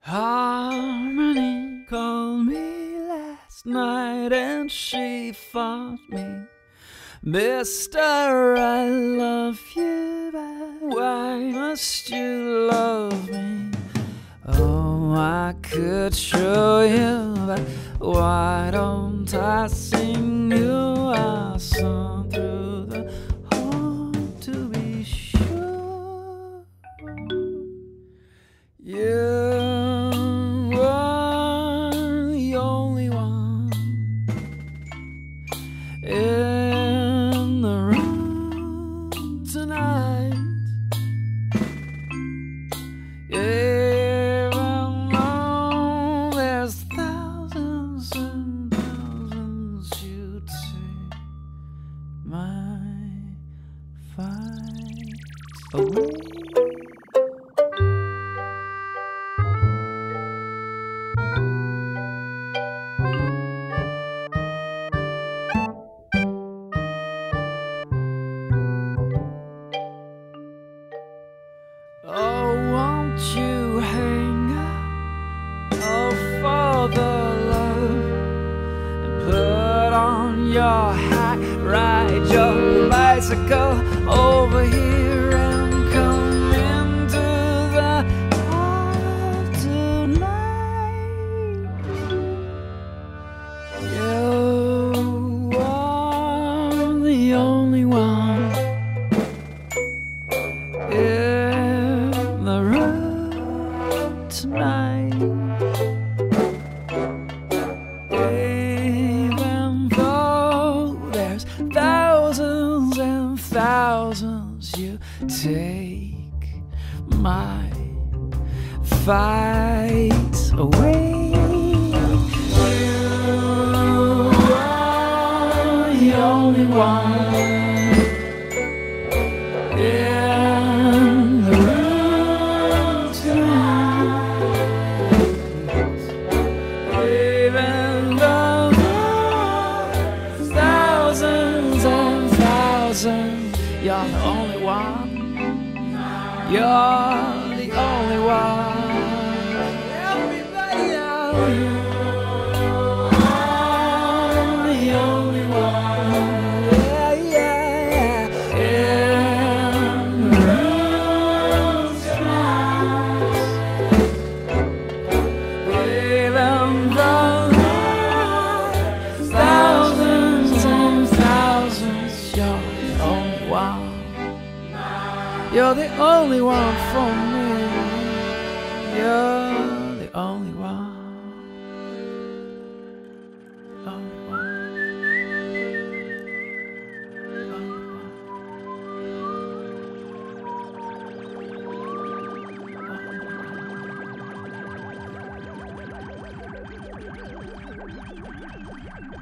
Harmony called me last night and she fought me. Mister, I love you, but why must you love me? Oh, I could show you, but why don't I sing you a song through the home to be sure? You are the only one in the room tonight. Even though there's thousands and thousands, you'd take my fight away. Oh, won't you hang up, oh, for the love, and put on your hat, ride your bicycle over here and come into the heart tonight. You are the only one. Tonight, even though there's thousands and thousands, you take my fight away. You are the only one. You're the only one. You're the only one. Everybody out here. You're the only one for me. You're the only one. Only one.